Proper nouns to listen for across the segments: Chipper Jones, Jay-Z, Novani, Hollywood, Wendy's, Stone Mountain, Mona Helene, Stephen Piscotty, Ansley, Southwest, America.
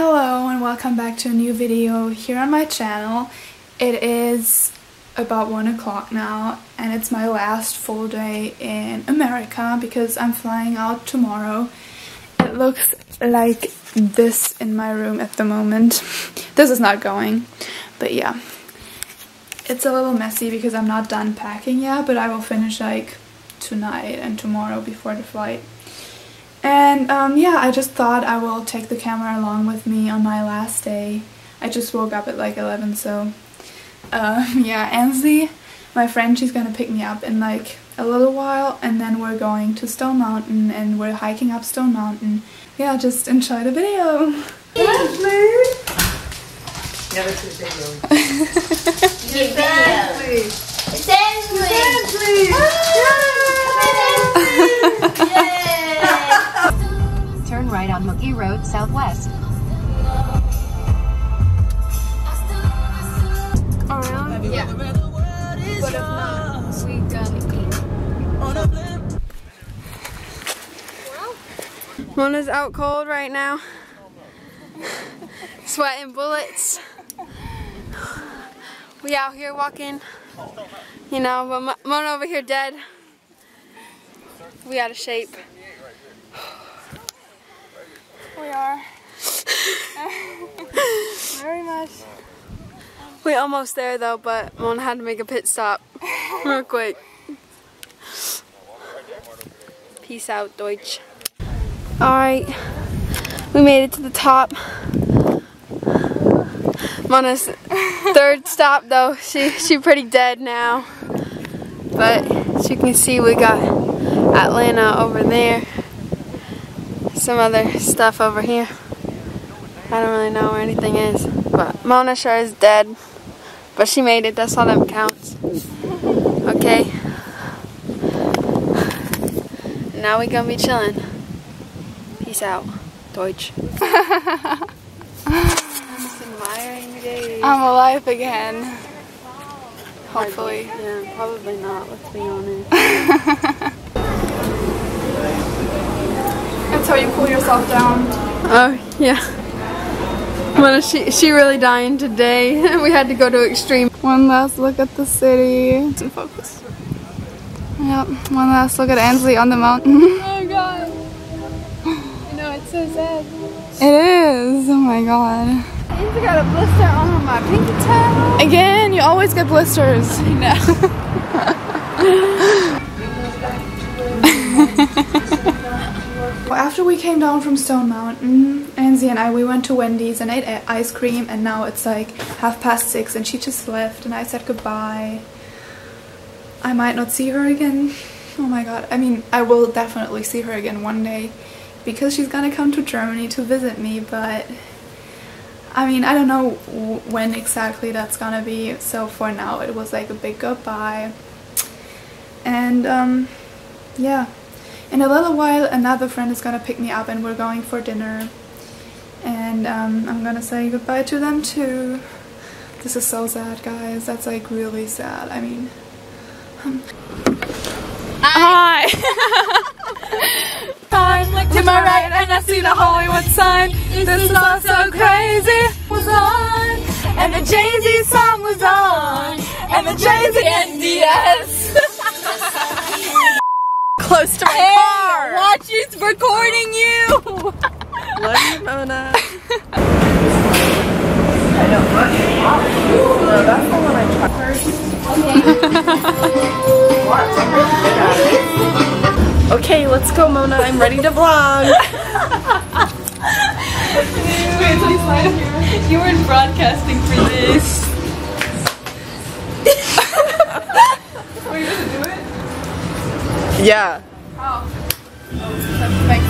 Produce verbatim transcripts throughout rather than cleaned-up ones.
Hello and welcome back to a new video here on my channel. It is about one o'clock now and it's my last full day in America because I'm flying out tomorrow. It looks like this in my room at the moment. This is not going, but yeah. It's a little messy because I'm not done packing yet, but I will finish like tonight and tomorrow before the flight. And um, yeah, I just thought I will take the camera along with me on my last day. I just woke up at like eleven, so um, yeah. Ansley, my friend, she's gonna pick me up in like a little while, and then we're going to Stone Mountain, and we're hiking up Stone Mountain. Yeah, just enjoy the video. Never to the Turn right on Mookie Road, Southwest. Around? Yeah. What if not? We gonna eat. Mona's out cold right now. Sweating bullets. We out here walking. You know, but Mona over here dead. We out of shape. We are. Very much. We're almost there though, but Mona had to make a pit stop real quick. Peace out, Deutsch. Alright, we made it to the top. Mona's third stop though. She she's pretty dead now. But as you can see, we got Atlanta over there. Some other stuff over here. I don't really know where anything is, but Mona sure is dead, but she made it. That's all that counts. Okay, now we gonna be chilling. Peace out, Deutsch. I'm alive again, hopefully. Yeah, probably not, let's be honest. That's how you pull yourself down. Oh yeah. Well, she she really dying today. We had to go to extreme. One last look at the city. It's in focus. Yep. One last look at Ansley on the mountain. Oh god. I know, it's so sad. It is. Oh my god. I even got a blister on my pinky toe. Again, you always get blisters. I know. After we came down from Stone Mountain, Ansley and I, we went to Wendy's and ate ice cream, and now it's like half past six and she just left and I said goodbye. I might not see her again. Oh my god. I mean, I will definitely see her again one day because she's gonna come to Germany to visit me, but I mean, I don't know when exactly that's gonna be, so for now it was like a big goodbye. And um, yeah. In a little while, another friend is gonna pick me up and we're going for dinner. And um, I'm gonna say goodbye to them too. This is so sad, guys. That's like really sad. I mean... Um. Hi! I look to my right and I see the Hollywood sign. This is all so crazy. Was on. And the Jay-Z song was on. And the Jay-Z N D S. Close to my hey, car! Watch, it's recording you! Love you, Mona. I don't know. That's the one I tried. Okay, let's go, Mona. I'm ready to vlog. Wait, please slide here. You weren't broadcasting for this. Were you gonna do it? Yeah. Oh.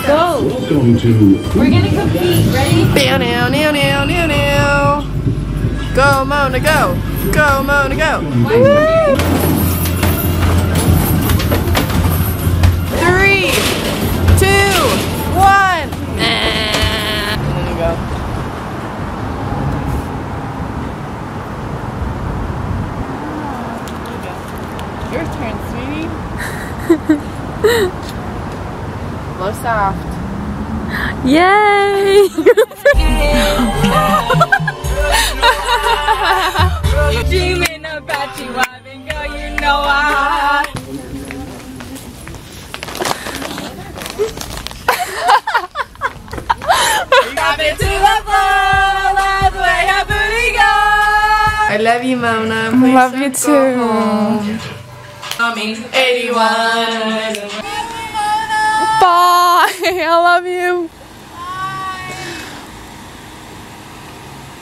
Go. Welcome to. We're gonna compete. Ready? Bow, now, now, now, now, now. Go, Mona, go. Go, Mona, go. Woo! Three, two, one. There you go. There you go. Your turn, sweetie. Low soft. Yay! love you, Mona. Please love you too. Home. I mean, eighty-one. Bye. I love you.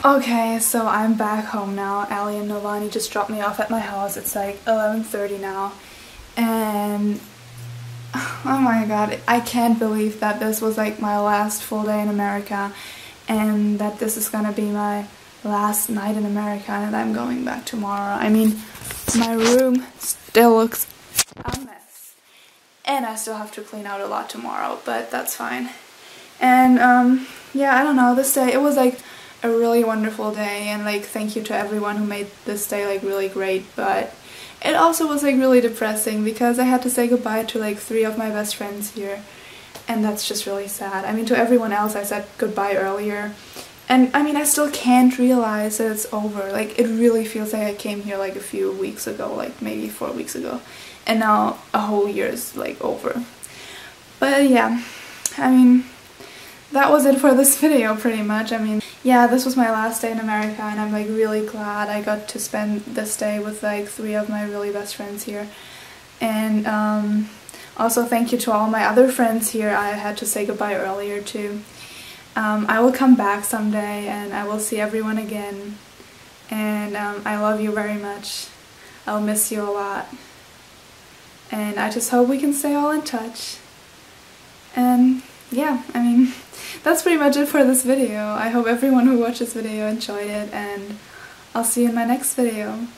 Okay, so I'm back home now. Ali and Novani just dropped me off at my house. It's like eleven thirty now. And oh my god, I can't believe that this was like my last full day in America. And that this is gonna be my last night in America and that I'm going back tomorrow. I mean, my room still looks a mess. And I still have to clean out a lot tomorrow, but that's fine. And um, yeah, I don't know, this day, it was like a really wonderful day, and like thank you to everyone who made this day like really great, but it also was like really depressing because I had to say goodbye to like three of my best friends here, and that's just really sad. I mean, to everyone else I said goodbye earlier, and I mean I still can't realize that it's over. Like it really feels like I came here like a few weeks ago, like maybe four weeks ago, and now a whole year is like over. But yeah, I mean, that was it for this video pretty much. I mean, yeah, this was my last day in America and I'm like really glad I got to spend this day with like three of my really best friends here. And um, also thank you to all my other friends here I had to say goodbye earlier to. Um, I will come back someday and I will see everyone again. And um, I love you very much. I'll miss you a lot. And I just hope we can stay all in touch. And yeah, I mean, that's pretty much it for this video. I hope everyone who watched this video enjoyed it, and I'll see you in my next video.